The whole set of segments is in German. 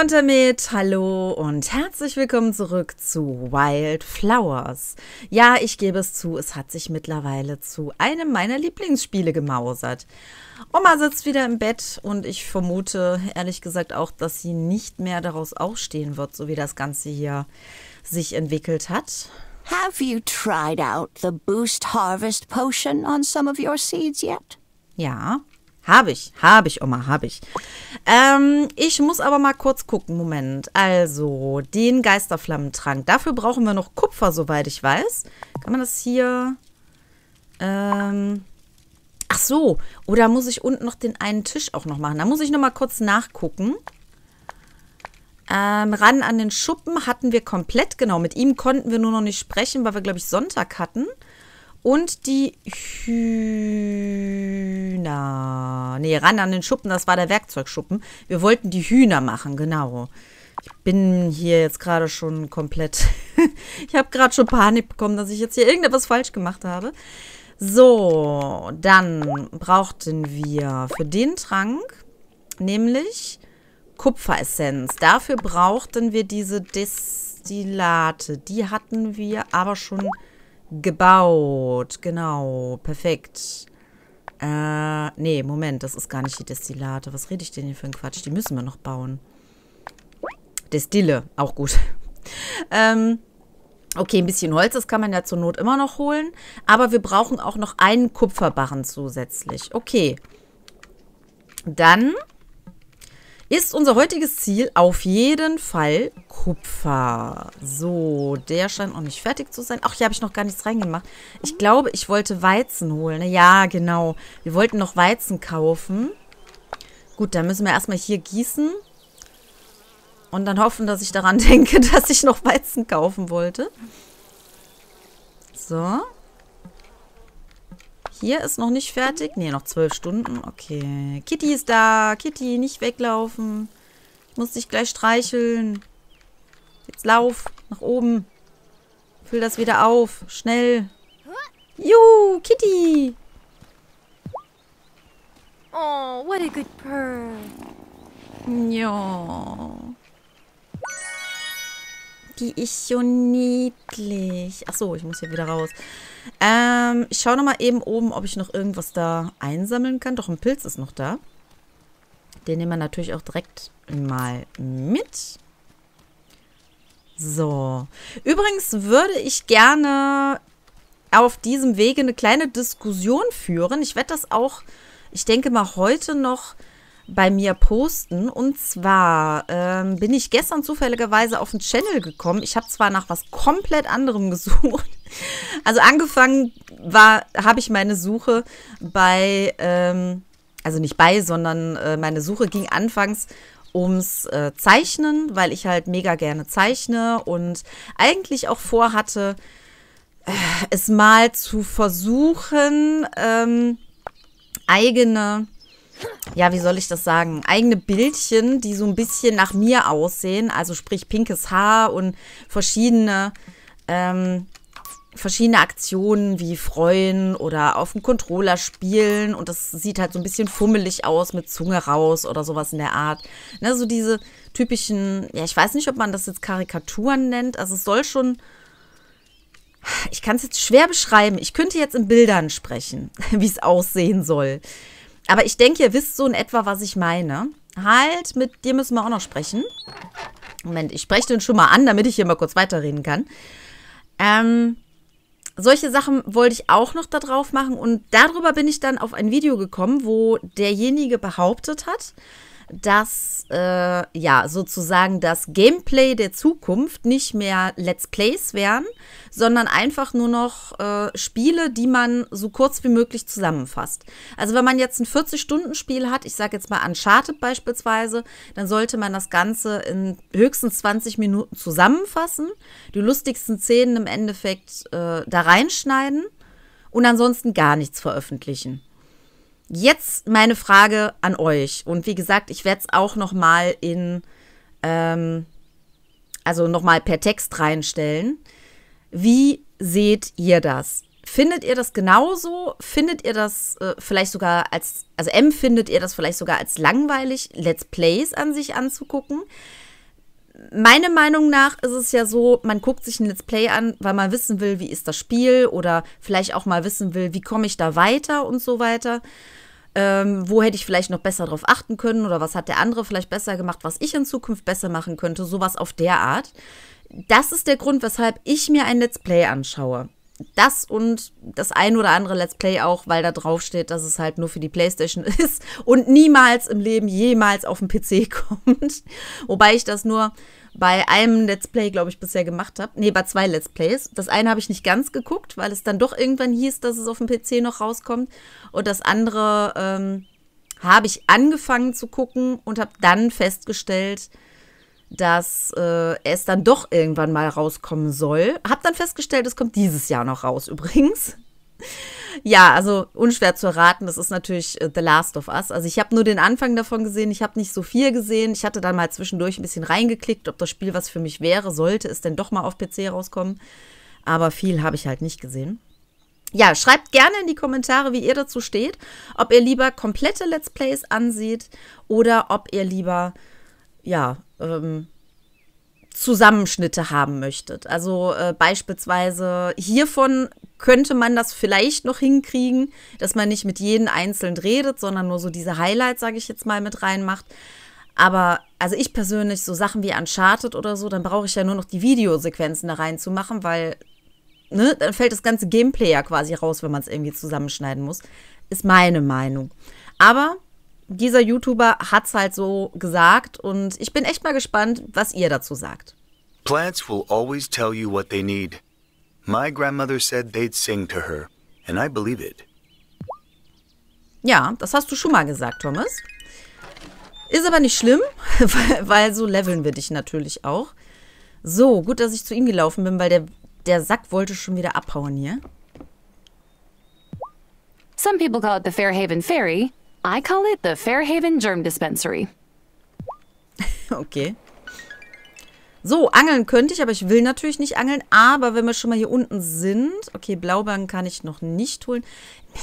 Und damit hallo und herzlich willkommen zurück zu Wylde Flowers. Ja, ich gebe es zu, es hat sich mittlerweile zu einem meiner Lieblingsspiele gemausert. Oma sitzt wieder im Bett und ich vermute ehrlich gesagt auch, dass sie nicht mehr daraus aufstehen wird, so wie das Ganze hier sich entwickelt hat. Have you tried out the Boost Harvest Potion on some of your seeds yet? Ja. Habe ich, Oma, habe ich. Ich muss aber mal kurz gucken, Moment. Also, den Geisterflammentrank. Dafür brauchen wir noch Kupfer, soweit ich weiß. Kann man das hier... Ach so, oder muss ich unten noch den einen Tisch auch noch machen? Da muss ich noch mal kurz nachgucken. Ran an den Schuppen hatten wir komplett, genau. Mit ihm konnten wir nur noch nicht sprechen, weil wir, glaube ich, Sonntag hatten. Und die Hühner. Nee, ran an den Schuppen, das war der Werkzeugschuppen. Wir wollten die Hühner machen, genau. Ich bin hier jetzt gerade schon komplett... Ich habe gerade schon Panik bekommen, dass ich jetzt hier irgendetwas falsch gemacht habe. So, dann brauchten wir für den Trank nämlich Kupferessenz. Dafür brauchten wir diese Destillate. Die hatten wir aber schon... gebaut, genau, perfekt. Nee, Moment, das ist gar nicht die Destillate. Was rede ich denn hier für einen Quatsch? Die müssen wir noch bauen. Destille, auch gut. Okay, ein bisschen Holz, das kann man ja zur Not immer noch holen. Aber wir brauchen auch noch einen Kupferbarren zusätzlich. Okay, dann ist unser heutiges Ziel auf jeden Fall Kupfer. So, der scheint noch nicht fertig zu sein. Ach, hier habe ich noch gar nichts reingemacht. Ich glaube, ich wollte Weizen holen. Ja, genau. Wir wollten noch Weizen kaufen. Gut, dann müssen wir erstmal hier gießen. Und dann hoffen, dass ich daran denke, dass ich noch Weizen kaufen wollte. So. Hier ist noch nicht fertig. Nee, noch 12 Stunden. Okay. Kitty ist da. Kitty, nicht weglaufen. Ich muss dich gleich streicheln. Jetzt lauf. Nach oben. Füll das wieder auf. Schnell. Juhu, Kitty. Oh, what a good purr. Ja. Die ist so niedlich. Achso, ich muss hier wieder raus. Ich schaue nochmal eben oben, ob ich noch irgendwas da einsammeln kann. Doch, ein Pilz ist noch da. Den nehmen wir natürlich auch direkt mal mit. So. Übrigens würde ich gerne auf diesem Wege eine kleine Diskussion führen. Ich werde das auch, ich denke mal, heute noch bei mir posten. Und zwar bin ich gestern zufälligerweise auf den Channel gekommen. Ich habe zwar nach was komplett anderem gesucht. Also angefangen habe ich meine Suche bei, also nicht bei, sondern meine Suche ging anfangs ums Zeichnen, weil ich halt mega gerne zeichne und eigentlich auch vorhatte, es mal zu versuchen, eigene... Ja, wie soll ich das sagen? Eigene Bildchen, die so ein bisschen nach mir aussehen. Also sprich pinkes Haar und verschiedene Aktionen wie freuen oder auf dem Controller spielen. Und das sieht halt so ein bisschen fummelig aus mit Zunge raus oder sowas in der Art. Ne, so diese typischen, ja, ich weiß nicht, ob man das jetzt Karikaturen nennt. Also es soll schon... Ich kann es jetzt schwer beschreiben. Ich könnte jetzt in Bildern sprechen, wie es aussehen soll. Aber ich denke, ihr wisst so in etwa, was ich meine. Halt, mit dir müssen wir auch noch sprechen. Moment, ich spreche den schon mal an, damit ich hier mal kurz weiterreden kann. Solche Sachen wollte ich auch noch da drauf machen. Und darüber bin ich dann auf ein Video gekommen, wo derjenige behauptet hat, dass ja sozusagen das Gameplay der Zukunft nicht mehr Let's Plays wären, sondern einfach nur noch Spiele, die man so kurz wie möglich zusammenfasst. Also wenn man jetzt ein 40-Stunden-Spiel hat, ich sage jetzt mal Uncharted beispielsweise, dann sollte man das Ganze in höchstens 20 Minuten zusammenfassen, die lustigsten Szenen im Endeffekt da reinschneiden und ansonsten gar nichts veröffentlichen. Jetzt meine Frage an euch. Und wie gesagt, ich werde es auch nochmal in, also nochmal per Text reinstellen. Wie seht ihr das? Findet ihr das genauso? Findet ihr das vielleicht sogar als, also empfindet ihr das vielleicht sogar als langweilig, Let's Plays an sich anzugucken? meiner Meinung nach ist es ja so, man guckt sich ein Let's Play an, weil man wissen will, wie ist das Spiel oder vielleicht auch mal wissen will, wie komme ich da weiter und so weiter. Wo hätte ich vielleicht noch besser drauf achten können oder was hat der andere vielleicht besser gemacht, was ich in Zukunft besser machen könnte, sowas auf der Art. Das ist der Grund, weshalb ich mir ein Let's Play anschaue. Das und das ein oder andere Let's Play auch, weil da drauf steht, dass es halt nur für die PlayStation ist und niemals im Leben jemals auf den PC kommt. Wobei ich das nur bei einem Let's Play, glaube ich, bisher gemacht habe. Nee, bei 2 Let's Plays. Das eine habe ich nicht ganz geguckt, weil es dann doch irgendwann hieß, dass es auf dem PC noch rauskommt. Und das andere habe ich angefangen zu gucken und habe dann festgestellt, dass es dann doch irgendwann mal rauskommen soll. Hab dann festgestellt, es kommt dieses Jahr noch raus übrigens. Ja, also unschwer zu erraten, das ist natürlich The Last of Us. Also ich habe nur den Anfang davon gesehen, ich habe nicht so viel gesehen. Ich hatte dann mal zwischendurch ein bisschen reingeklickt, ob das Spiel was für mich wäre, sollte es denn doch mal auf PC rauskommen. Aber viel habe ich halt nicht gesehen. Ja, schreibt gerne in die Kommentare, wie ihr dazu steht. Ob ihr lieber komplette Let's Plays ansieht oder ob ihr lieber, ja, Zusammenschnitte haben möchtet. Also beispielsweise hiervon könnte man das vielleicht noch hinkriegen, dass man nicht mit jedem einzeln redet, sondern nur so diese Highlights, sage ich jetzt mal, mit reinmacht. Aber also ich persönlich, so Sachen wie Uncharted oder so, dann brauche ich ja nur noch die Videosequenzen da reinzumachen, weil, ne, dann fällt das ganze Gameplay ja quasi raus, wenn man es irgendwie zusammenschneiden muss. Ist meine Meinung. Aber dieser YouTuber hat's halt so gesagt und ich bin echt mal gespannt, was ihr dazu sagt. Plants will always tell you what they need. My grandmother said they'd sing to her and I believe it. Ja, das hast du schon mal gesagt, Thomas. Ist aber nicht schlimm, weil so leveln wir dich natürlich auch. So, gut, dass ich zu ihm gelaufen bin, weil der Sack wollte schon wieder abhauen hier. Some people call it the Fairhaven Ferry. I call it the Fairhaven Germ Dispensary. Okay. So, angeln könnte ich, aber ich will natürlich nicht angeln. Aber wenn wir schon mal hier unten sind... Okay, Blaubeeren kann ich noch nicht holen.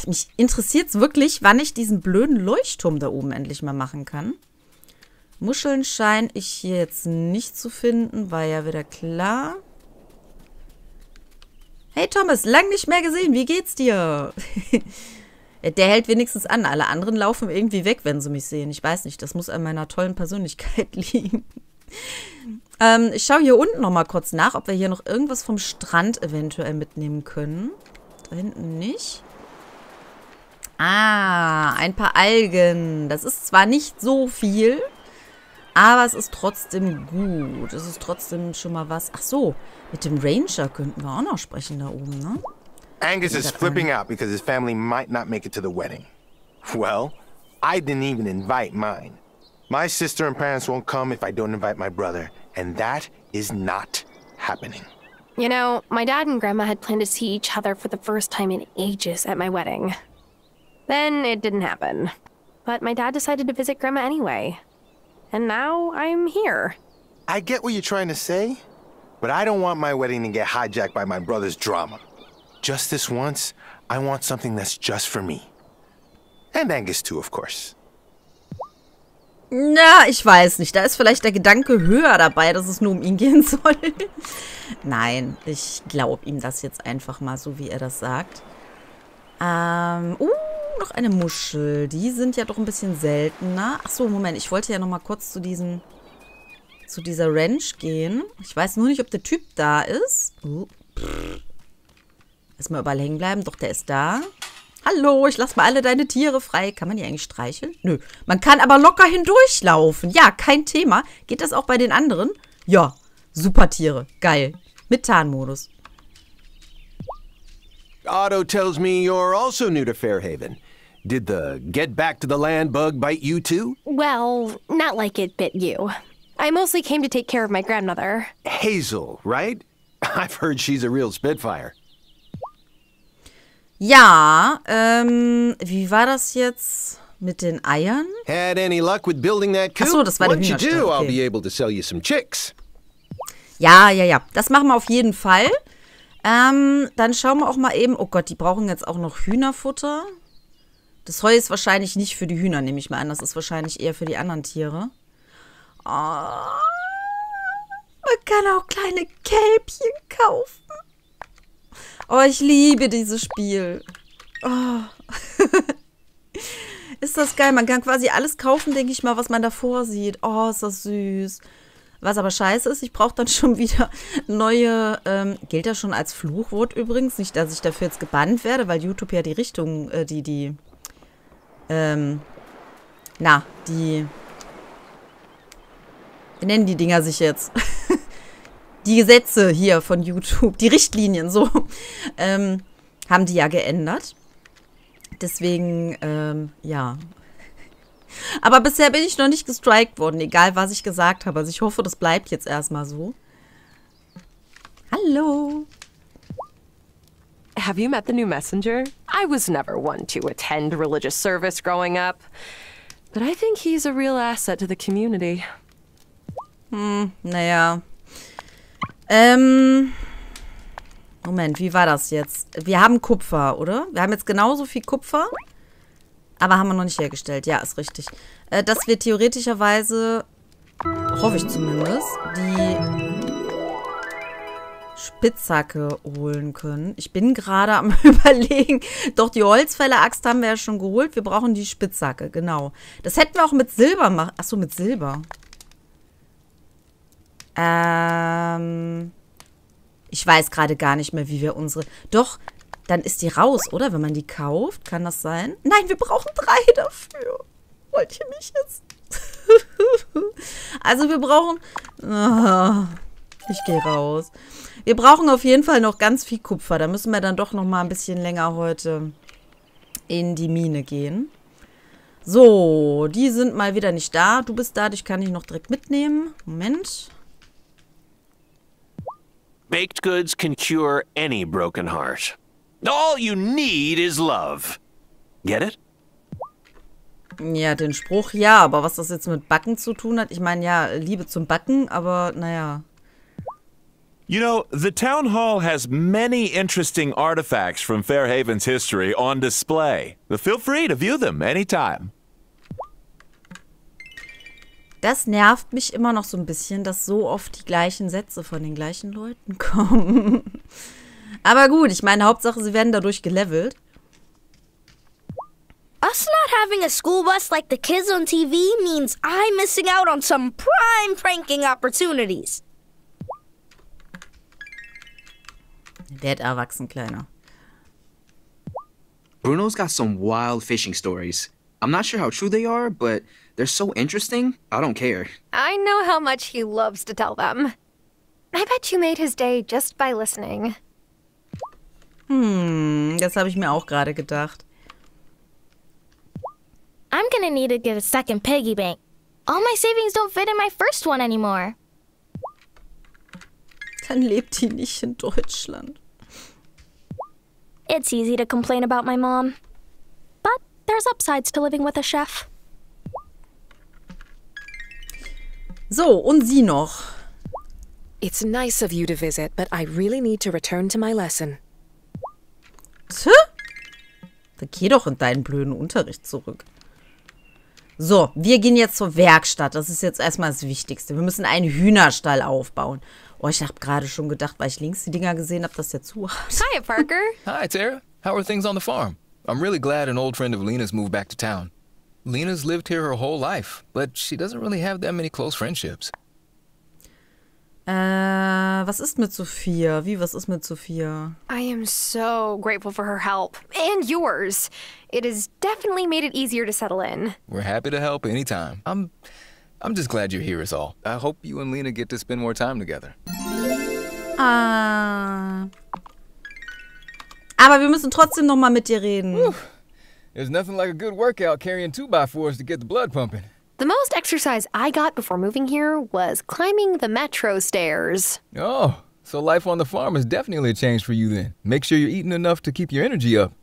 Mich interessiert es wirklich, wann ich diesen blöden Leuchtturm da oben endlich mal machen kann. Muscheln scheine ich hier jetzt nicht zu finden. War ja wieder klar. Hey Thomas, lang nicht mehr gesehen. Wie geht's dir? Der hält wenigstens an. Alle anderen laufen irgendwie weg, wenn sie mich sehen. Ich weiß nicht, das muss an meiner tollen Persönlichkeit liegen. Ich schaue hier unten nochmal kurz nach, ob wir hier noch irgendwas vom Strand eventuell mitnehmen können. Da hinten nicht. Ah, ein paar Algen. Das ist zwar nicht so viel, aber es ist trotzdem gut. Es ist trotzdem schon mal was. Ach so, mit dem Ranger könnten wir auch noch sprechen da oben, ne? Angus is flipping out because his family might not make it to the wedding. Well, I didn't even invite mine. My sister and parents won't come if I don't invite my brother, and that is not happening. You know, my dad and grandma had planned to see each other for the first time in ages at my wedding. Then it didn't happen. But my dad decided to visit grandma anyway. And now I'm here. I get what you're trying to say, but I don't want my wedding to get hijacked by my brother's drama. Just this once, I want something that's just for me. And Angus too, of course. Na, ich weiß nicht. Da ist vielleicht der Gedanke höher dabei, dass es nur um ihn gehen soll. Nein, ich glaube ihm das jetzt einfach mal so, wie er das sagt. Noch eine Muschel. Die sind ja doch ein bisschen seltener. Achso, Moment. Ich wollte ja noch mal kurz zu dieser Ranch gehen. Ich weiß nur nicht, ob der Typ da ist. Erstmal überall hängen bleiben. Doch, der ist da. Hallo, ich lasse mal alle deine Tiere frei. Kann man die eigentlich streicheln? Nö. Man kann aber locker hindurchlaufen. Ja, kein Thema. Geht das auch bei den anderen? Ja. Super Tiere. Geil. Mit Tarnmodus. Otto tells me you're also new to Fairhaven. Did the get back to the land bug bite you too? Well, not like it bit you. I mostly came to take care of my grandmother. Hazel, right? I've heard she's a real spitfire. Ja, wie war das jetzt mit den Eiern? Achso, das war die Hühnerstall, okay. Ja, das machen wir auf jeden Fall. Dann schauen wir auch mal eben, oh Gott, die brauchen jetzt auch noch Hühnerfutter. Das Heu ist wahrscheinlich nicht für die Hühner, nehme ich mal an. Das ist wahrscheinlich eher für die anderen Tiere. kann auch kleine Kälbchen kaufen. Oh, ich liebe dieses Spiel. Oh. Ist das geil. Man kann quasi alles kaufen, denke ich mal, was man davor sieht. Oh, ist das süß. Was aber scheiße ist, ich brauche dann schon wieder neue... gilt das schon als Fluchwort übrigens? Nicht, dass ich dafür jetzt gebannt werde, weil YouTube ja die Richtung, wie nennen die Dinger sich jetzt? Die Gesetze hier von YouTube, die Richtlinien, so, haben die ja geändert. Deswegen, ja. Aber bisher bin ich noch nicht gestrikt worden, egal was ich gesagt habe. Also ich hoffe, das bleibt jetzt erstmal so. Hallo. Have you met the new messenger? I was never one to attend religious service growing up. But I think he's a real asset to the community. Hm, naja. Moment, wie war das jetzt? Wir haben Kupfer, oder? Wir haben jetzt genauso viel Kupfer, aber haben wir noch nicht hergestellt. Ja, ist richtig. Dass wir theoretischerweise, hoffe ich zumindest, die Spitzhacke holen können. Ich bin gerade am Überlegen. Doch, die Holzfäller-Axt haben wir ja schon geholt. Wir brauchen die Spitzhacke, genau. Das hätten wir auch mit Silber machen. Achso, mit Silber. Ich weiß gerade gar nicht mehr, wie wir unsere... Doch, dann ist die raus, oder? Wenn man die kauft, kann das sein? Nein, wir brauchen 3 dafür. Wollt ihr mich jetzt? Also wir brauchen... Oh, ich gehe raus. Wir brauchen auf jeden Fall noch ganz viel Kupfer. Da müssen wir dann doch noch mal ein bisschen länger heute in die Mine gehen. So, die sind mal wieder nicht da. Du bist da, dich kann ich noch direkt mitnehmen. Moment. Baked goods can cure any broken heart. All you need is love. Get it? Ja, den Spruch, ja, aber was das jetzt mit Backen zu tun hat, ich meine, ja, Liebe zum Backen, aber naja. You know, the town hall has many interesting artifacts from Fairhaven's history on display. Feel free to view them anytime. Das nervt mich immer noch so ein bisschen, dass so oft die gleichen Sätze von den gleichen Leuten kommen. Aber gut, ich meine, Hauptsache, sie werden dadurch gelevelt. Us not having a school bus like the kids on TV means I'm missing out on some prime pranking opportunities. Werd erwachsen, Kleiner. Bruno's got some wild fishing stories. I'm not sure how true they are, but they're so interesting, I don't care. I know how much he loves to tell them. I bet you made his day just by listening. Hm, das habe ich mir auch gerade gedacht. I'm gonna need to get a second piggy bank. All my savings don't fit in my first one anymore. Dann lebt die nicht in Deutschland. It's easy to complain about my mom. There's upsides to living with a chef. So, und sie noch. It's nice of you to visit, but I really need to return to my lesson. Tja, dann geh doch in deinen blöden Unterricht zurück. So, wir gehen jetzt zur Werkstatt. Das ist jetzt erstmal das Wichtigste. Wir müssen einen Hühnerstall aufbauen. Oh, ich habe gerade schon gedacht, weil ich links die Dinger gesehen habe, dass der zu hat. Hi, Parker. Hi, Tara. How are things on the farm? I'm really glad an old friend of Lena's moved back to town. Lena's lived here her whole life, but she doesn't really have that many close friendships. Was ist mit Sophia? Wie, was ist mit Sophia? I am so grateful for her help. And yours. It has definitely made it easier to settle in. We're happy to help anytime. I'm just glad you're here is all. I hope you and Lena get to spend more time together. Aber wir müssen trotzdem noch mal mit dir reden. There's nothing like a good workout carrying 2x4s to get the blood pumping. The most exercise I got before moving here was climbing the metro stairs. Oh, so life on the farm has definitely changed for you then. Make sure you're eating enough to keep your energy up.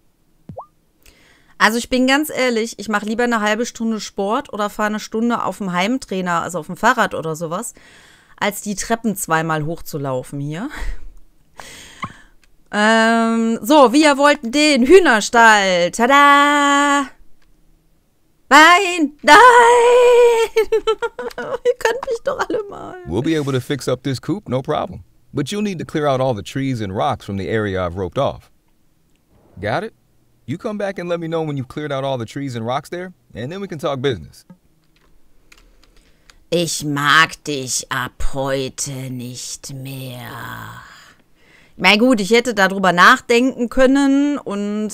Also ich bin ganz ehrlich, ich mache lieber eine halbe Stunde Sport oder fahre eine Stunde auf dem Heimtrainer, also auf dem Fahrrad oder sowas, als die Treppen zweimal hochzulaufen hier. So, wir wollten den Hühnerstall. Tada! Nein! Nein! Ihr könnt mich doch alle mal. We'll be able to fix up this coop, no problem. But you'll need to clear out all the trees and rocks from the area I've roped off. Got it? You come back and let me know when you've cleared out all the trees and rocks there, and then we can talk business. Ich mag dich ab heute nicht mehr. Ich meine, gut, ich hätte darüber nachdenken können und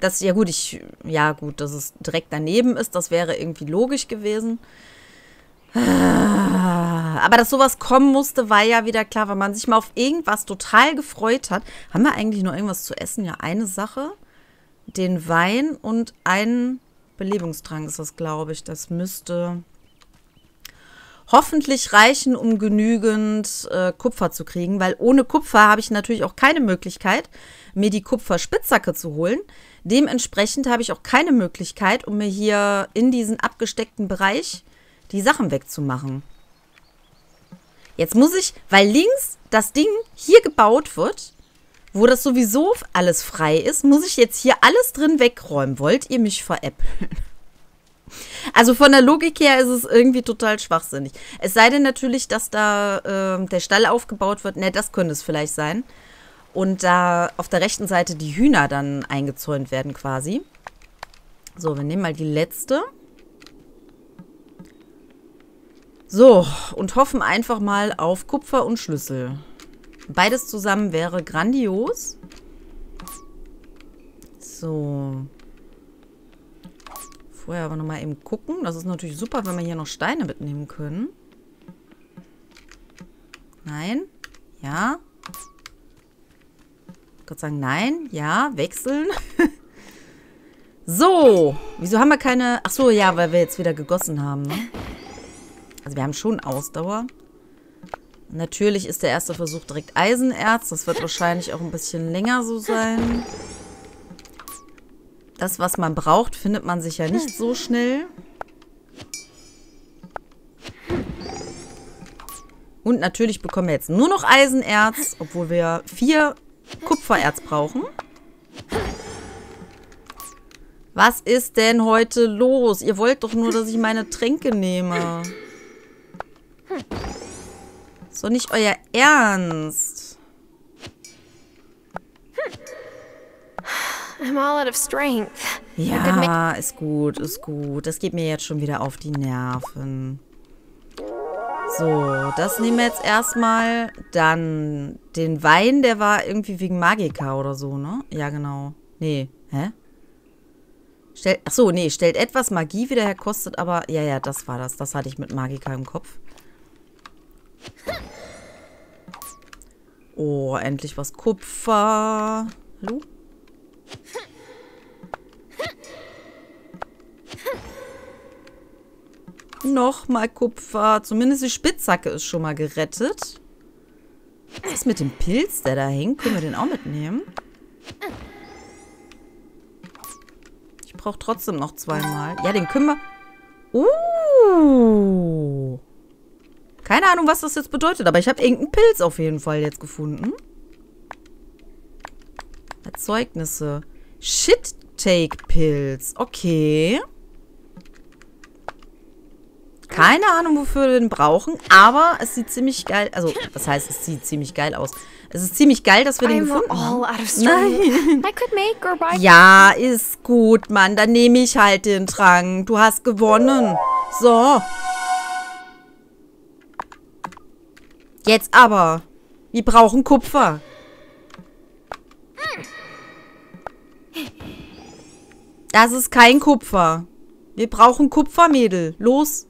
das, ja gut, dass es direkt daneben ist, das wäre irgendwie logisch gewesen. Aber dass sowas kommen musste, war ja wieder klar, weil man sich mal auf irgendwas total gefreut hat. Haben wir eigentlich noch irgendwas zu essen? Ja, eine Sache, den Wein und einen Belebungstrank ist das, glaube ich. Das müsste hoffentlich reichen, um genügend Kupfer zu kriegen, weil ohne Kupfer habe ich natürlich auch keine Möglichkeit, mir die Kupferspitzhacke zu holen. Dementsprechend habe ich auch keine Möglichkeit, um mir hier in diesen abgesteckten Bereich die Sachen wegzumachen. Jetzt muss ich, weil links das Ding hier gebaut wird, wo das sowieso alles frei ist, muss ich jetzt hier alles drin wegräumen. Wollt ihr mich veräppeln? Also von der Logik her ist es irgendwie total schwachsinnig. Es sei denn natürlich, dass da der Stall aufgebaut wird. Ne, das könnte es vielleicht sein. Und da auf der rechten Seite die Hühner dann eingezäunt werden quasi. So, wir nehmen mal die letzte. So, und hoffen einfach mal auf Kupfer und Schlüssel. Beides zusammen wäre grandios. So. Vorher aber nochmal eben gucken. Das ist natürlich super, wenn wir hier noch Steine mitnehmen können. Nein. Ja. Gott sei Dank, nein. Ja, wechseln. So. Wieso haben wir keine... Ach so, ja, weil wir jetzt wieder gegossen haben, ne? Also wir haben schon Ausdauer. Natürlich ist der erste Versuch direkt Eisenerz. Das wird wahrscheinlich auch ein bisschen länger so sein. Das, was man braucht, findet man sich ja nicht so schnell. Und natürlich bekommen wir jetzt nur noch Eisenerz, obwohl wir 4 Kupfererz brauchen. Was ist denn heute los? Ihr wollt doch nur, dass ich meine Tränke nehme. So, nicht euer Ernst. Ja, ist gut, ist gut. Das geht mir jetzt schon wieder auf die Nerven. So, das nehmen wir jetzt erstmal. Dann den Wein, der war irgendwie wegen Magika oder so, ne? Ja, genau. Nee, hä? Achso, nee, stellt etwas Magie wieder her, kostet aber... Ja, ja, das war das. Das hatte ich mit Magika im Kopf. Oh, endlich was Kupfer. Hallo? Nochmal Kupfer. Zumindest die Spitzhacke ist schon mal gerettet. Was ist mit dem Pilz, der da hängt? Können wir den auch mitnehmen? Ich brauche trotzdem noch 2 Mal. Ja, den können wir... Keine Ahnung, was das jetzt bedeutet, aber ich habe irgendeinen Pilz auf jeden Fall jetzt gefunden. Erzeugnisse. Shit-Take-Pilz. Okay. Keine Ahnung, wofür wir den brauchen, aber es sieht ziemlich geil... Also, was heißt, es sieht ziemlich geil aus? Es ist ziemlich geil, dass wir den gefunden haben. Nein. Ja, ist gut, Mann. Dann nehme ich halt den Trank. Du hast gewonnen. So. Jetzt aber. Wir brauchen Kupfer. Das ist kein Kupfer. Wir brauchen Kupfer, Mädel. Los.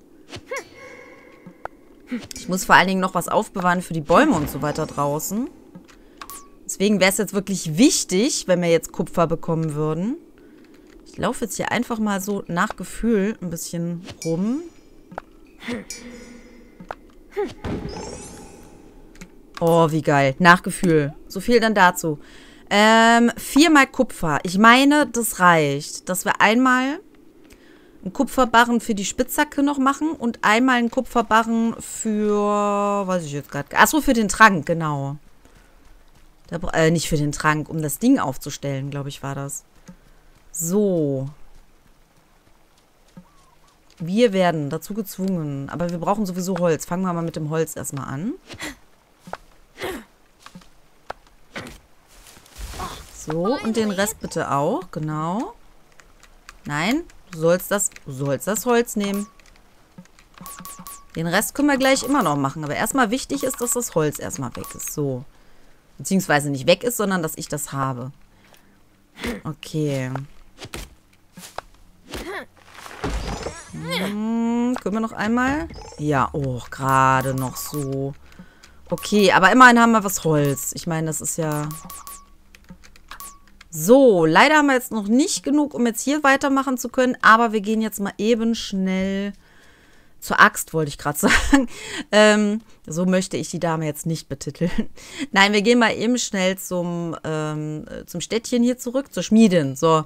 Ich muss vor allen Dingen noch was aufbewahren für die Bäume und so weiter draußen. Deswegen wäre es jetzt wirklich wichtig, wenn wir jetzt Kupfer bekommen würden. Ich laufe jetzt hier einfach mal so nach Gefühl ein bisschen rum. Oh, wie geil. Nach Gefühl. So viel dann dazu. 4 Mal Kupfer. Ich meine, das reicht. Dass wir einmal einen Kupferbarren für die Spitzhacke noch machen und einmal einen Kupferbarren für... Weiß ich jetzt gerade. Achso, für den Trank, genau. Da, nicht für den Trank, um das Ding aufzustellen, glaube ich, war das. So. Wir werden dazu gezwungen. Aber wir brauchen sowieso Holz. Fangen wir mal mit dem Holz erstmal an. So, und den Rest bitte auch. Genau. Nein, du sollst das Holz nehmen. Den Rest können wir gleich immer noch machen. Aber erstmal wichtig ist, dass das Holz erstmal weg ist. So. Beziehungsweise nicht weg ist, sondern dass ich das habe. Okay. Können wir noch einmal? Ja, oh, gerade noch so. Okay, aber immerhin haben wir was Holz. Ich meine, das ist ja... So, leider haben wir jetzt noch nicht genug, um jetzt hier weitermachen zu können. Aber wir gehen jetzt mal eben schnell zur Axt, wollte ich gerade sagen. So möchte ich die Dame jetzt nicht betiteln. Nein, wir gehen mal eben schnell zum Städtchen hier zurück, zur Schmiedin. So.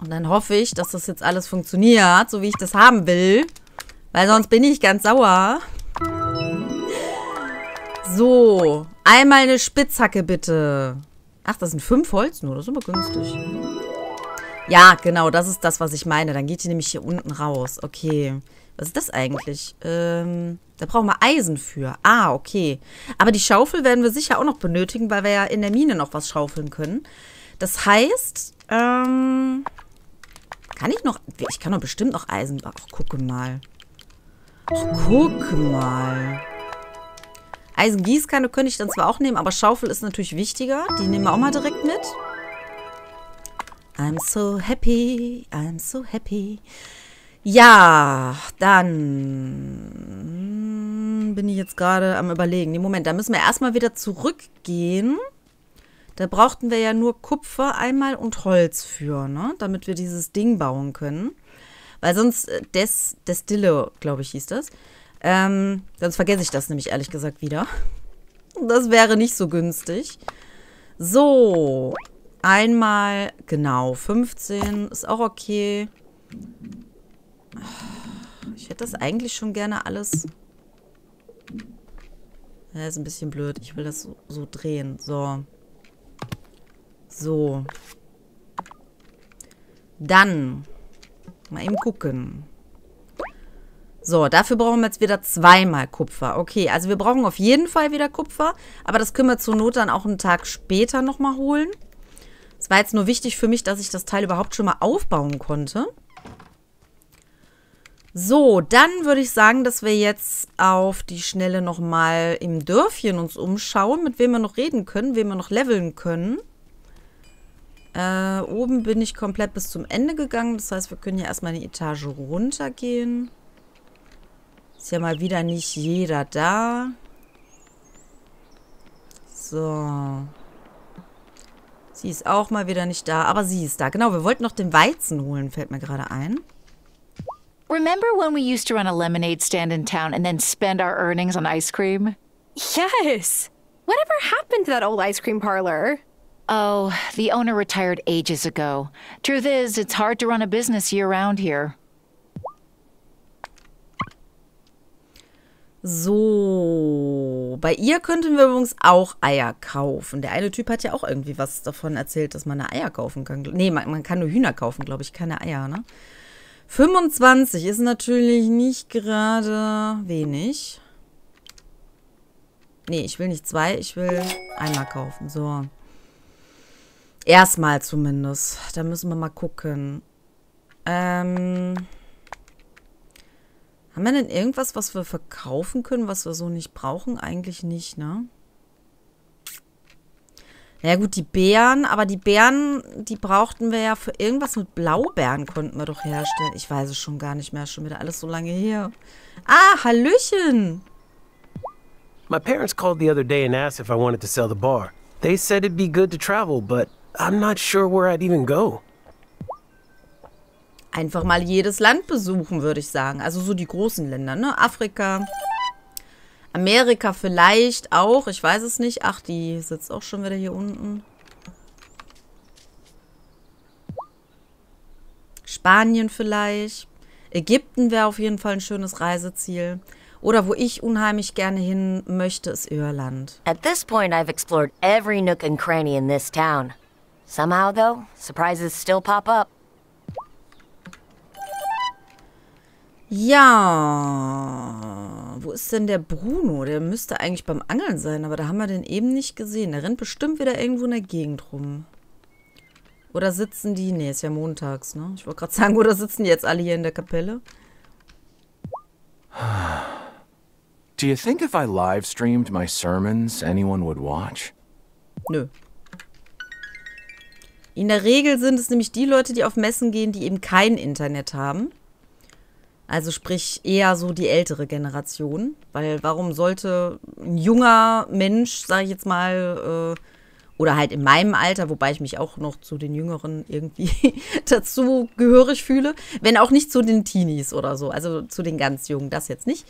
Und dann hoffe ich, dass das jetzt alles funktioniert, so wie ich das haben will. Weil sonst bin ich ganz sauer. So, einmal eine Spitzhacke bitte. Ach, das sind 5 Holz nur, das ist aber günstig. Ja, genau, das ist das, was ich meine. Dann geht die nämlich hier unten raus. Okay, was ist das eigentlich? Da brauchen wir Eisen für. Ah, okay. Aber die Schaufel werden wir sicher auch noch benötigen, weil wir ja in der Mine noch was schaufeln können. Das heißt... Kann ich noch... Ich kann doch bestimmt noch Eisen... Ach, gucke mal. Ach, gucke mal. Eisengießkanne könnte ich dann zwar auch nehmen, aber Schaufel ist natürlich wichtiger. Die nehmen wir auch mal direkt mit. I'm so happy. I'm so happy. Ja, dann... Bin ich jetzt gerade am Überlegen. Nee, Moment, da müssen wir erstmal wieder zurückgehen. Da brauchten wir ja nur Kupfer einmal und Holz für, ne? Damit wir dieses Ding bauen können. Weil sonst, Destille, glaube ich, hieß das. Sonst vergesse ich das nämlich ehrlich gesagt wieder. Das wäre nicht so günstig. So, einmal, genau, 15 ist auch okay. Ich hätte das eigentlich schon gerne alles... Ja, ist ein bisschen blöd. Ich will das so drehen. So. So. Dann. Mal eben gucken. So, dafür brauchen wir jetzt wieder zweimal Kupfer. Okay, also wir brauchen auf jeden Fall wieder Kupfer. Aber das können wir zur Not dann auch einen Tag später nochmal holen. Es war jetzt nur wichtig für mich, dass ich das Teil überhaupt schon mal aufbauen konnte. So, dann würde ich sagen, dass wir jetzt auf die Schnelle nochmal im Dörfchen uns umschauen. Mit wem wir noch reden können, wem wir noch leveln können. Oben bin ich komplett bis zum Ende gegangen. Das heißt, wir können hier erstmal eine Etage runtergehen. Ist ja mal wieder nicht jeder da. So. Sie ist auch mal wieder nicht da, aber sie ist da. Genau, wir wollten noch den Weizen holen, fällt mir gerade ein. Remember when we used to run a lemonade stand in town and then spend our earnings on ice cream? Yes! Whatever happened to that old ice cream parlor? Oh, the owner retired ages ago. Truth is, it's hard to run a business year-round here. So, bei ihr könnten wir übrigens auch Eier kaufen. Der eine Typ hat ja auch irgendwie was davon erzählt, dass man eine Eier kaufen kann. Nee, man kann nur Hühner kaufen, glaube ich, keine Eier, ne? 25 ist natürlich nicht gerade wenig. Nee, ich will nicht 2, ich will einmal kaufen, so. Erstmal zumindest. Da müssen wir mal gucken. Haben wir denn irgendwas, was wir verkaufen können, was wir so nicht brauchen? Eigentlich nicht, ne? Naja gut, die Beeren. Aber die Beeren, die brauchten wir ja für irgendwas mit Blaubeeren konnten wir doch herstellen. Ich weiß es schon gar nicht mehr. Schon wieder alles so lange her. Ah, Hallöchen! My parents called the other day and asked if I wanted to sell the bar. They said it'd be good to travel, but I'm not sure where I'd even go. Einfach mal jedes Land besuchen, würde ich sagen. Also so die großen Länder, ne? Afrika, Amerika vielleicht auch. Ich weiß es nicht. Ach, die sitzt auch schon wieder hier unten. Spanien vielleicht. Ägypten wäre auf jeden Fall ein schönes Reiseziel. Oder wo ich unheimlich gerne hin möchte, ist Irland. At this point I've explored every nook and cranny in this town. Somehow though, surprises still pop up. Ja, wo ist denn der Bruno? Der müsste eigentlich beim Angeln sein, aber da haben wir den eben nicht gesehen. Der rennt bestimmt wieder irgendwo in der Gegend rum. Oder sitzen die? Ne, ist ja montags, ne? Ich wollte gerade sagen, oder sitzen die jetzt alle hier in der Kapelle? Do you think if I live streamed my sermons, anyone would watch? Nö. In der Regel sind es nämlich die Leute, die auf Messen gehen, die eben kein Internet haben. Also sprich eher so die ältere Generation. Weil warum sollte ein junger Mensch, sage ich jetzt mal, oder halt in meinem Alter, wobei ich mich auch noch zu den Jüngeren irgendwie dazu gehörig fühle, wenn auch nicht zu den Teenies oder so, also zu den ganz Jungen, das jetzt nicht.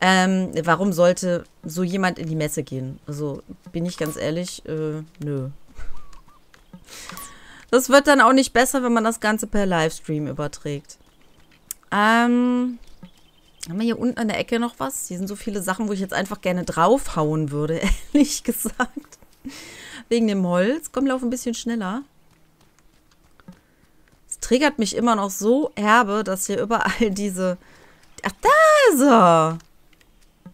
Warum sollte so jemand in die Messe gehen? Also, bin ich ganz ehrlich, nö. Das wird dann auch nicht besser, wenn man das Ganze per Livestream überträgt. Haben wir hier unten an der Ecke noch was? Hier sind so viele Sachen, wo ich jetzt einfach gerne draufhauen würde, ehrlich gesagt. Wegen dem Holz. Komm, lauf ein bisschen schneller. Es triggert mich immer noch so herbe, dass hier überall diese... Ach, da ist er!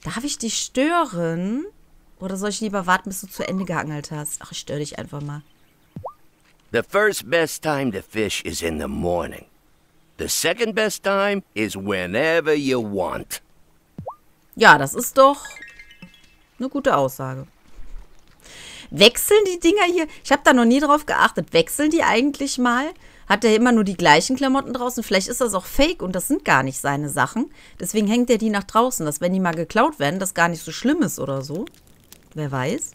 Darf ich dich stören? Oder soll ich lieber warten, bis du zu Ende geangelt hast? Ach, ich störe dich einfach mal. The first best time to fish is in the morning. The second best time is whenever you want. Ja, das ist doch eine gute Aussage. Wechseln die Dinger hier? Ich habe da noch nie drauf geachtet. Wechseln die eigentlich mal? Hat er immer nur die gleichen Klamotten draußen? Vielleicht ist das auch fake und das sind gar nicht seine Sachen. Deswegen hängt er die nach draußen, dass wenn die mal geklaut werden, das gar nicht so schlimm ist oder so. Wer weiß?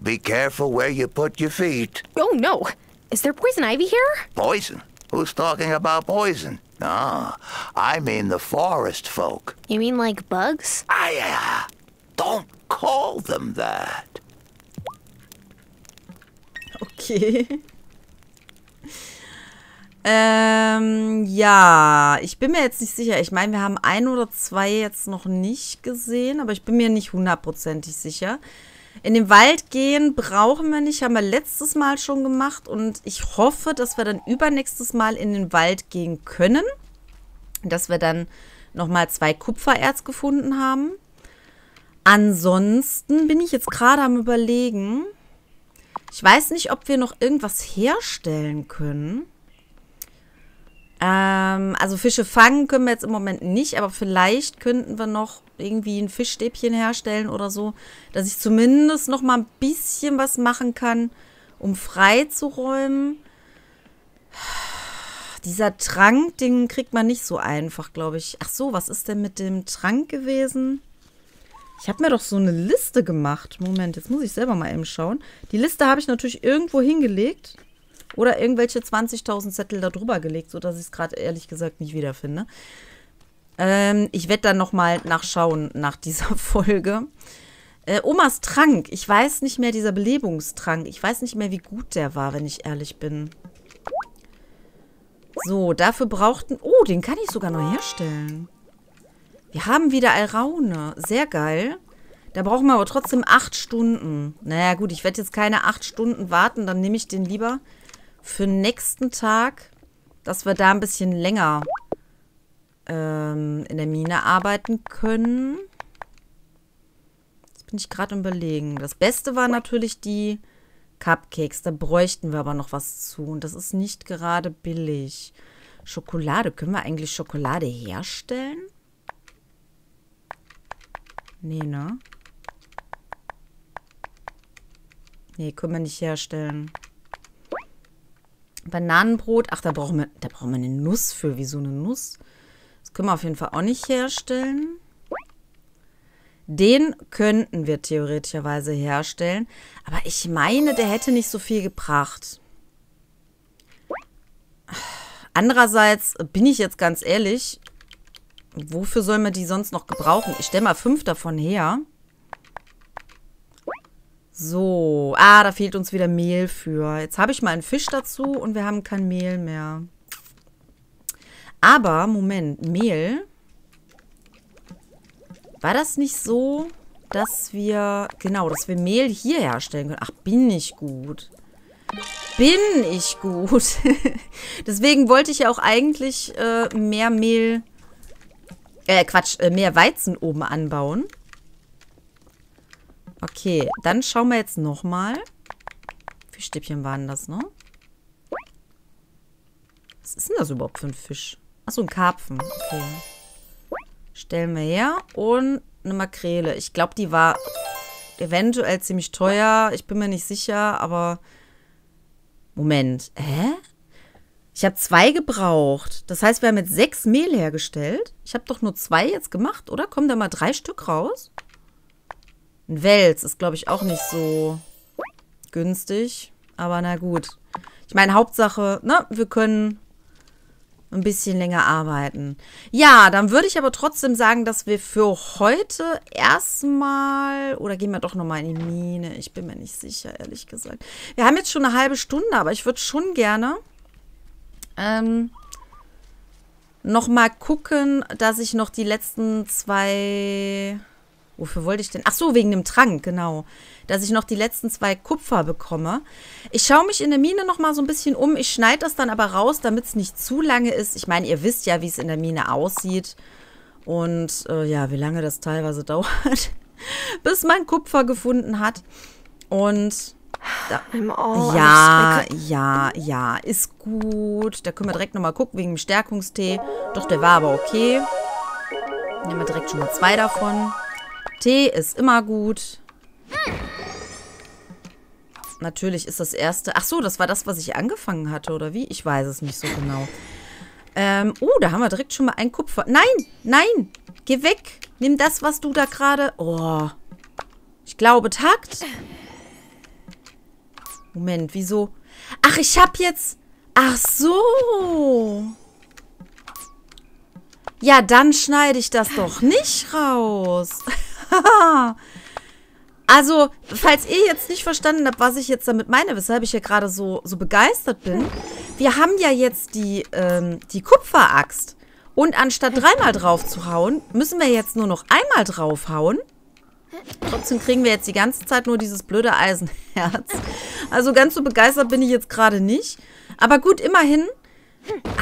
Be careful where you put your feet. Oh no. Is there poison ivy here? Poison? Who's talking about poison? Ah, I mean the forest folk. You mean like bugs? Ah yeah. Don't call them that. Okay. Ja, ich bin mir jetzt nicht sicher. Ich meine, wir haben ein oder zwei jetzt noch nicht gesehen, aber ich bin mir nicht hundertprozentig sicher. In den Wald gehen brauchen wir nicht, haben wir letztes Mal schon gemacht und ich hoffe, dass wir dann übernächstes Mal in den Wald gehen können. Dass wir dann nochmal 2 Kupfererz gefunden haben. Ansonsten bin ich jetzt gerade am Überlegen. Ich weiß nicht, ob wir noch irgendwas herstellen können. Also Fische fangen können wir jetzt im Moment nicht, aber vielleicht könnten wir noch irgendwie ein Fischstäbchen herstellen oder so, dass ich zumindest noch mal ein bisschen was machen kann, um freizuräumen. Dieser Trank, den kriegt man nicht so einfach, glaube ich. Ach so, was ist denn mit dem Trank gewesen? Ich habe mir doch so eine Liste gemacht. Moment, jetzt muss ich selber mal eben schauen. Die Liste habe ich natürlich irgendwo hingelegt. Oder irgendwelche 20.000 Zettel da drüber gelegt, sodass ich es gerade ehrlich gesagt nicht wiederfinde. Ich werde dann nochmal nachschauen nach dieser Folge. Omas Trank. Ich weiß nicht mehr, dieser Belebungstrank. Ich weiß nicht mehr, wie gut der war, wenn ich ehrlich bin. So, dafür brauchten... Oh, den kann ich sogar noch herstellen. Wir haben wieder Alraune. Sehr geil. Da brauchen wir aber trotzdem 8 Stunden. Naja gut, ich werde jetzt keine 8 Stunden warten. Dann nehme ich den lieber... für den nächsten Tag, dass wir da ein bisschen länger in der Mine arbeiten können. Jetzt bin ich gerade am Überlegen. Das Beste war natürlich die Cupcakes. Da bräuchten wir aber noch was zu. Und das ist nicht gerade billig. Schokolade. Können wir eigentlich Schokolade herstellen? Nee, ne? Nee, können wir nicht herstellen. Bananenbrot. Ach, da brauchen wir eine Nuss für. Wieso eine Nuss? Das können wir auf jeden Fall auch nicht herstellen. Den könnten wir theoretischerweise herstellen. Aber ich meine, der hätte nicht so viel gebracht. Andererseits bin ich jetzt ganz ehrlich, wofür soll man die sonst noch gebrauchen? Ich stelle mal 5 davon her. So, ah, da fehlt uns wieder Mehl für. Jetzt habe ich mal einen Fisch dazu und wir haben kein Mehl mehr. Aber, Moment, Mehl. War das nicht so, dass wir Mehl hier herstellen können? Ach, bin ich gut. bin ich gut. Deswegen wollte ich ja auch eigentlich mehr Mehl... Quatsch, mehr Weizen oben anbauen. Okay, dann schauen wir jetzt nochmal. Wie viele Stäbchen waren das, ne? Was ist denn das überhaupt für ein Fisch? Achso, ein Karpfen. Okay. Stellen wir her. Und eine Makrele. Ich glaube, die war eventuell ziemlich teuer. Ich bin mir nicht sicher, aber... Moment. Hä? Ich habe 2 gebraucht. Das heißt, wir haben jetzt 6 Mehl hergestellt. Ich habe doch nur 2 jetzt gemacht, oder? Kommen da mal 3 Stück raus? Ein Wels ist, glaube ich, auch nicht so günstig. Aber na gut. Ich meine, Hauptsache, ne, wir können ein bisschen länger arbeiten. Ja, dann würde ich aber trotzdem sagen, dass wir für heute erstmal... Oder gehen wir doch nochmal in die Mine. Ich bin mir nicht sicher, ehrlich gesagt. Wir haben jetzt schon eine halbe Stunde, aber ich würde schon gerne... nochmal gucken, dass ich noch die letzten 2... Wofür wollte ich denn? Ach so, wegen dem Trank, genau. Dass ich noch die letzten 2 Kupfer bekomme. Ich schaue mich in der Mine nochmal so ein bisschen um. Ich schneide das dann aber raus, damit es nicht zu lange ist. Ich meine, ihr wisst ja, wie es in der Mine aussieht. Und ja, wie lange das teilweise dauert, bis man Kupfer gefunden hat. Und... Ja, ist gut. Da können wir direkt nochmal gucken, wegen dem Stärkungstee. Doch, der war aber okay. Nehmen wir direkt schon mal 2 davon. Tee ist immer gut. Natürlich ist das erste... Ach so, das war das, was ich angefangen hatte, oder wie? Ich weiß es nicht so genau. Oh, da haben wir direkt schon mal ein Kupfer. Nein, nein, geh weg. Nimm das, was du da gerade... Oh, ich glaube, Takt... Moment, wieso? Ach, ich hab jetzt... Ach so. Ja, dann schneide ich das doch nicht raus. Also, falls ihr jetzt nicht verstanden habt, was ich jetzt damit meine, weshalb ich hier gerade so begeistert bin. Wir haben ja jetzt die Kupferaxt. Und anstatt 3 Mal drauf zu hauen, müssen wir jetzt nur noch 1 Mal drauf hauen. Trotzdem kriegen wir jetzt die ganze Zeit nur dieses blöde Eisenherz. Also ganz so begeistert bin ich jetzt gerade nicht. Aber gut, immerhin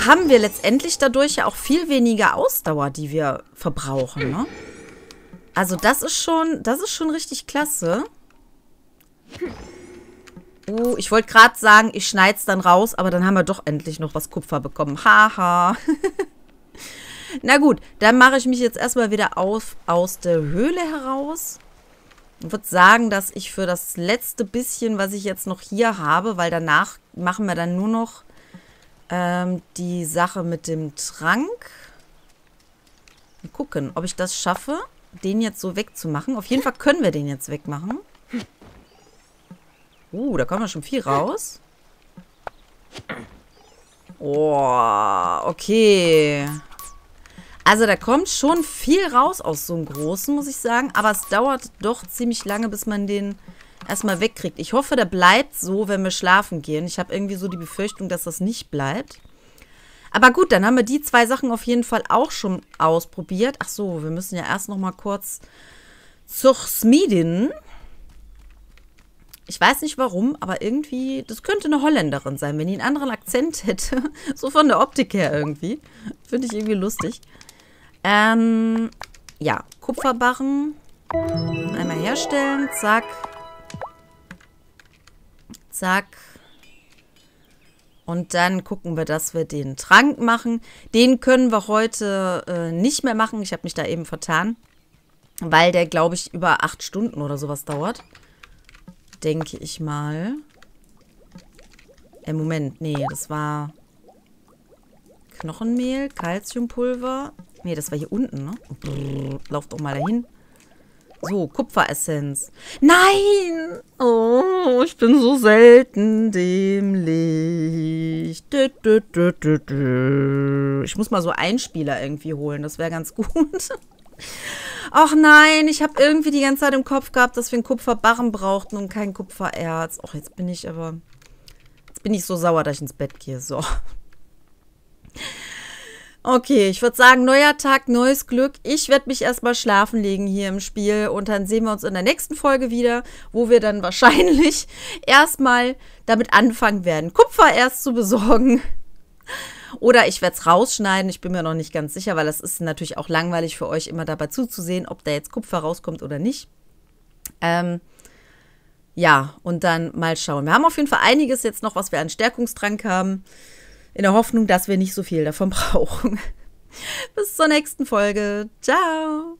haben wir letztendlich dadurch ja auch viel weniger Ausdauer, die wir verbrauchen, ne? Also das ist schon richtig klasse. Oh, ich wollte gerade sagen, ich schneide es dann raus, aber dann haben wir doch endlich noch was Kupfer bekommen. Haha. Na gut, dann mache ich mich jetzt erstmal wieder aus der Höhle heraus. Ich würde sagen, dass ich für das letzte bisschen, was ich jetzt noch hier habe, weil danach machen wir dann nur noch die Sache mit dem Trank. Mal gucken, ob ich das schaffe, den jetzt so wegzumachen. Auf jeden Fall können wir den jetzt wegmachen. Da kommen wir schon viel raus. Oh, okay. Also da kommt schon viel raus aus so einem großen, muss ich sagen. Aber es dauert doch ziemlich lange, bis man den erstmal wegkriegt. Ich hoffe, der bleibt so, wenn wir schlafen gehen. Ich habe irgendwie so die Befürchtung, dass das nicht bleibt. Aber gut, dann haben wir die 2 Sachen auf jeden Fall auch schon ausprobiert. Ach so, wir müssen ja erst noch mal kurz zur Schmiedin. Ich weiß nicht warum, aber irgendwie... Das könnte eine Holländerin sein, wenn die einen anderen Akzent hätte. So von der Optik her irgendwie. Finde ich irgendwie lustig. Ja, Kupferbarren. Einmal herstellen. Zack. Zack. Und dann gucken wir, dass wir den Trank machen. Den können wir heute nicht mehr machen. Ich habe mich da eben vertan. Weil der, glaube ich, über 8 Stunden oder sowas dauert. Denke ich mal. Moment, nee, das war Knochenmehl, Calciumpulver. Nee, das war hier unten, ne? Brrr, lauf doch mal dahin. So, Kupferessenz. Nein! Oh, ich bin so selten dämlich. Ich muss mal so Einspieler irgendwie holen, das wäre ganz gut. Ach nein, ich habe irgendwie die ganze Zeit im Kopf gehabt, dass wir einen Kupferbarren brauchten und kein Kupfererz. Och, jetzt bin ich so sauer, dass ich ins Bett gehe. So. Okay, ich würde sagen, neuer Tag, neues Glück. Ich werde mich erstmal schlafen legen hier im Spiel und dann sehen wir uns in der nächsten Folge wieder, wo wir dann wahrscheinlich erstmal damit anfangen werden, Kupfer erst zu besorgen. Oder ich werde es rausschneiden, ich bin mir noch nicht ganz sicher, weil das ist natürlich auch langweilig für euch, immer dabei zuzusehen, ob da jetzt Kupfer rauskommt oder nicht. Ja, und dann mal schauen. Wir haben auf jeden Fall einiges jetzt noch, was wir an Stärkungstrank haben. In der Hoffnung, dass wir nicht so viel davon brauchen. Bis zur nächsten Folge. Ciao.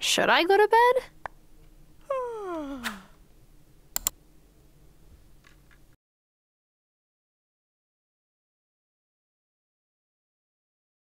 Should I go to bed?